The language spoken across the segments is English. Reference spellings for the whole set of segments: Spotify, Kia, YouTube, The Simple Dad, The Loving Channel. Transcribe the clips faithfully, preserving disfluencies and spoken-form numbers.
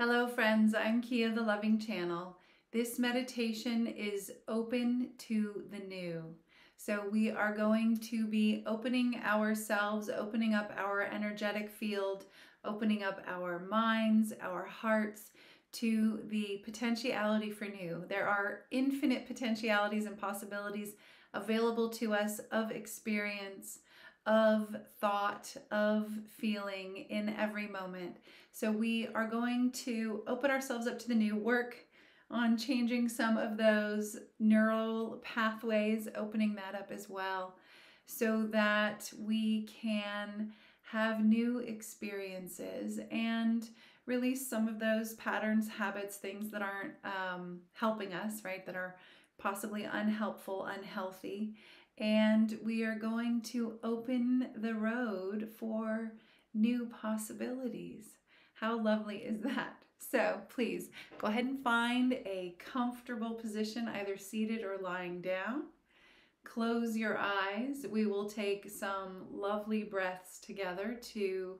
Hello friends, I'm Kia, The Loving Channel. This meditation is open to the new. So we are going to be opening ourselves, opening up our energetic field, opening up our minds, our hearts to the potentiality for new. There are infinite potentialities and possibilities available to us of experience, of thought, of feeling in every moment. So we are going to open ourselves up to the new, work on changing some of those neural pathways, opening that up as well, so that we can have new experiences and release some of those patterns, habits, things that aren't um, helping us, right? That are possibly unhelpful, unhealthy. And we are going to open the road for new possibilities. How lovely is that? So please go ahead and find a comfortable position, either seated or lying down. Close your eyes. We will take some lovely breaths together to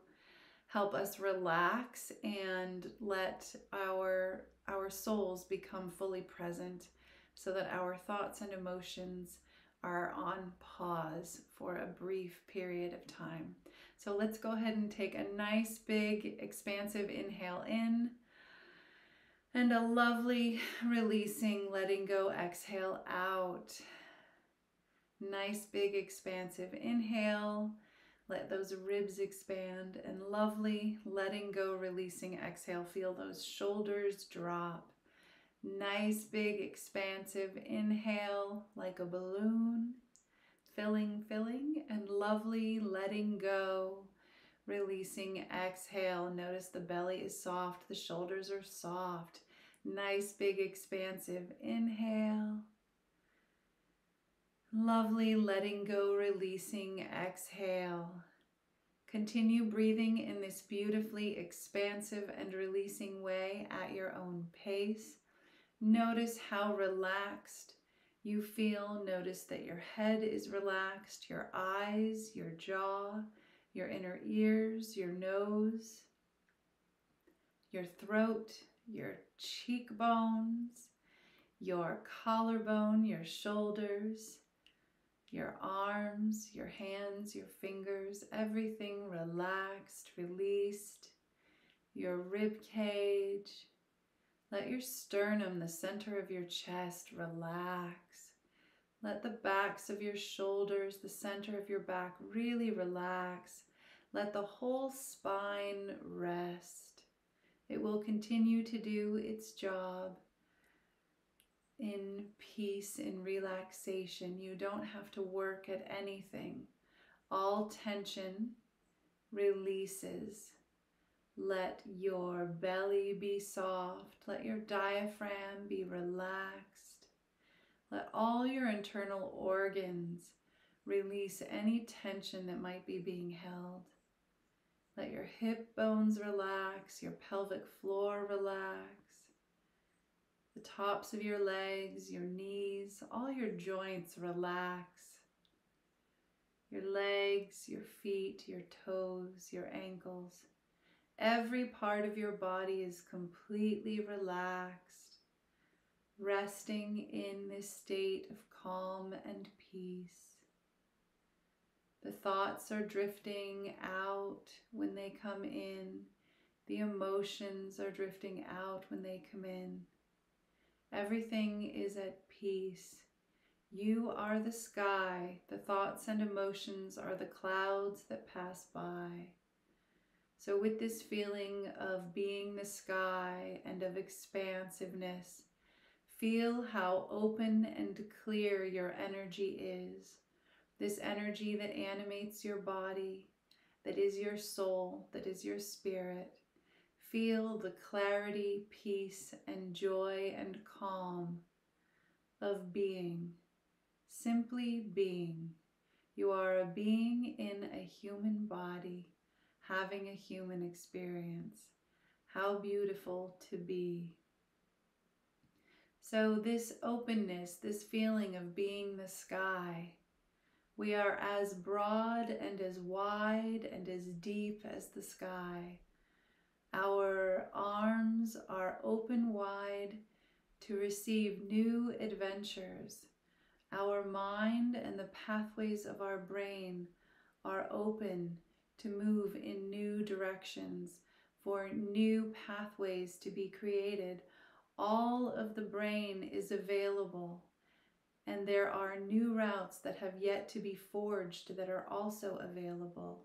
help us relax and let our, our souls become fully present so that our thoughts and emotions are on pause for a brief period of time. So let's go ahead and take a nice big expansive inhale in and a lovely releasing, letting go exhale out. Nice big expansive inhale, let those ribs expand, and lovely letting go, releasing exhale. Feel those shoulders drop. Nice big expansive inhale, like a balloon, filling, filling, and lovely letting go, releasing exhale. Notice the belly is soft, the shoulders are soft. Nice big expansive inhale, lovely letting go, releasing exhale. Continue breathing in this beautifully expansive and releasing way at your own pace. Notice how relaxed you feel. Notice that your head is relaxed, your eyes, your jaw, your inner ears, your nose, your throat, your cheekbones, your collarbone, your shoulders, your arms, your hands, your fingers, everything relaxed, released, your rib cage. Let your sternum, the center of your chest, relax. Let the backs of your shoulders, the center of your back, really relax. Let the whole spine rest. It will continue to do its job in peace, in relaxation. You don't have to work at anything. All tension releases. Let your belly be soft, let your diaphragm be relaxed, let all your internal organs release any tension that might be being held. Let your hip bones relax, your pelvic floor relax, the tops of your legs, your knees, all your joints relax. Your legs, your feet, your toes, your ankles. Every part of your body is completely relaxed, resting in this state of calm and peace. The thoughts are drifting out when they come in. The emotions are drifting out when they come in. Everything is at peace. You are the sky. The thoughts and emotions are the clouds that pass by. So with this feeling of being the sky and of expansiveness, feel how open and clear your energy is. This energy that animates your body, that is your soul, that is your spirit. Feel the clarity, peace, and joy and calm of being, simply being. You are a being in a human body, having a human experience. How beautiful to be. So this openness, this feeling of being the sky, we are as broad and as wide and as deep as the sky. Our arms to receive new adventures. Our mind and the pathways of our brain are open to move in new directions, for new pathways to be created. All of the brain is available, and there are new routes that have yet to be forged that are also available.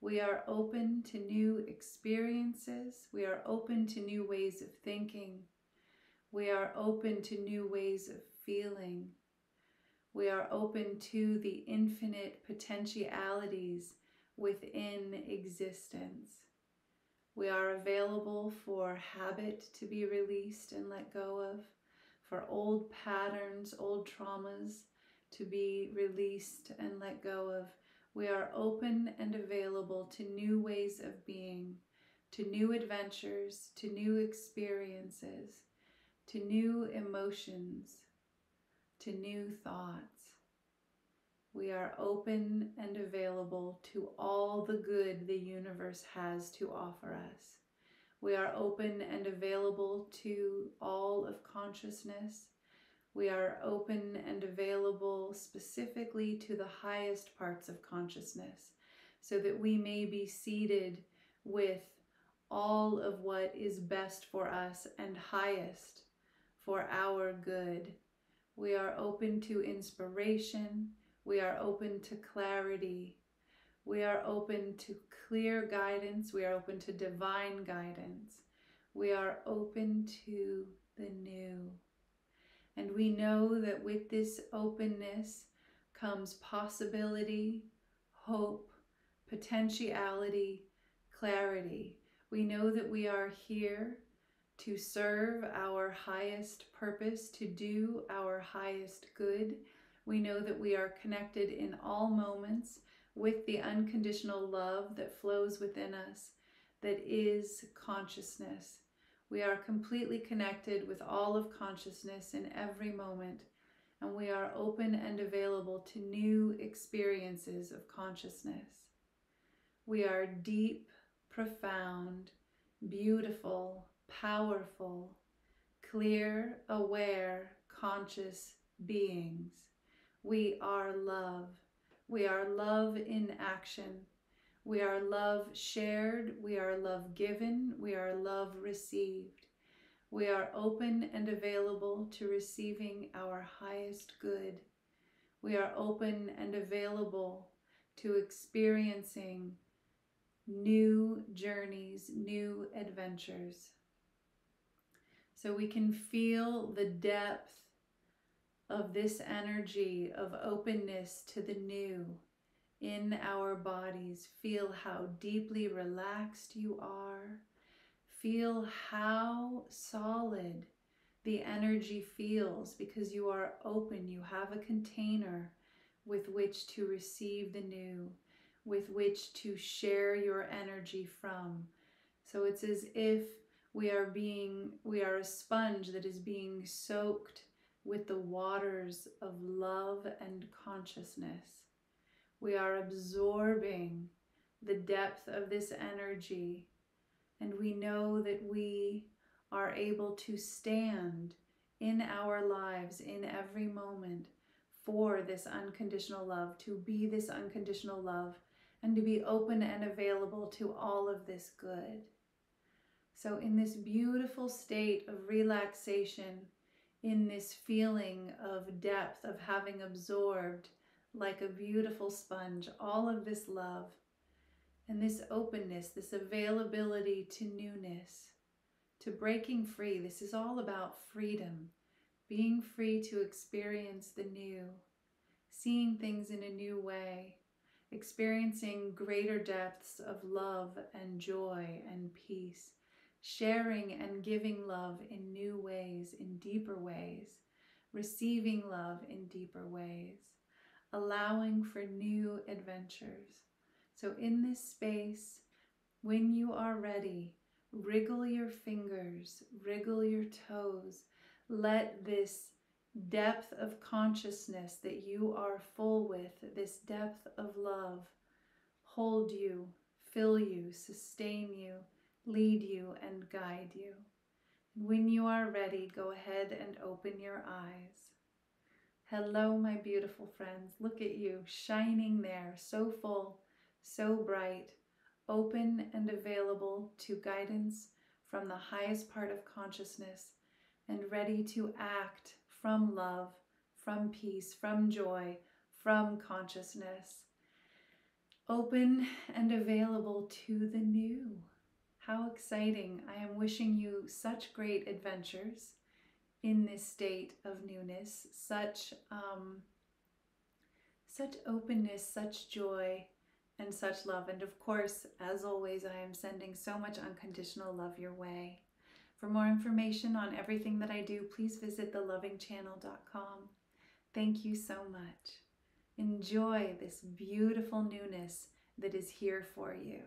We are open to new experiences. We are open to new ways of thinking. We are open to new ways of feeling. We are open to the infinite potentialities within existence. We are available for habit to be released and let go of, for old patterns, old traumas to be released and let go of. We are open and available to new ways of being, to new adventures, to new experiences, to new emotions, to new thoughts. We are open and available to all the good the universe has to offer us. We are open and available to all of consciousness. We are open and available specifically to the highest parts of consciousness, so that we may be seeded with all of what is best for us and highest for our good. We are open to inspiration. We are open to clarity. We are open to clear guidance. We are open to divine guidance. We are open to the new. And we know that with this openness comes possibility, hope, potentiality, clarity. We know that we are here to serve our highest purpose, to do our highest good. We know that we are connected in all moments with the unconditional love that flows within us, that is consciousness. We are completely connected with all of consciousness in every moment, and we are open and available to new experiences of consciousness. We are deep, profound, beautiful, powerful, clear, aware, conscious beings. We are love. We are love in action. We are love shared. We are love given. We are love received. We are open and available to receiving our highest good. We are open and available to experiencing new journeys, new adventures. So we can feel the depth of this energy of openness to the new in our bodies. Feel how deeply relaxed you are. Feel how solid the energy feels because you are open. You have a container with which to receive the new, with which to share your energy from. So it's as if we are being, we are a sponge that is being soaked with the waters of love and consciousness. We are absorbing the depth of this energy, and we know that we are able to stand in our lives in every moment for this unconditional love, to be this unconditional love, and to be open and available to all of this good. So in this beautiful state of relaxation, in this feeling of depth, of having absorbed like a beautiful sponge all of this love and this openness, this availability to newness, to breaking free. This is all about freedom, being free to experience the new, seeing things in a new way, experiencing greater depths of love and joy and peace, sharing and giving love in new ways, in deeper ways, receiving love in deeper ways, allowing for new adventures. So in this space, when you are ready, wriggle your fingers, wriggle your toes. Let this depth of consciousness that you are full with, this depth of love, hold you, fill you, sustain you, lead you and guide you. When you are ready, go ahead and open your eyes. Hello, my beautiful friends. Look at you, shining there, so full, so bright, open and available to guidance from the highest part of consciousness and ready to act from love, from peace, from joy, from consciousness. Open and available to the new. How exciting. I am wishing you such great adventures in this state of newness, such, um, such openness, such joy, and such love. And of course, as always, I am sending so much unconditional love your way. For more information on everything that I do, please visit the loving channel dot com. Thank you so much. Enjoy this beautiful newness that is here for you.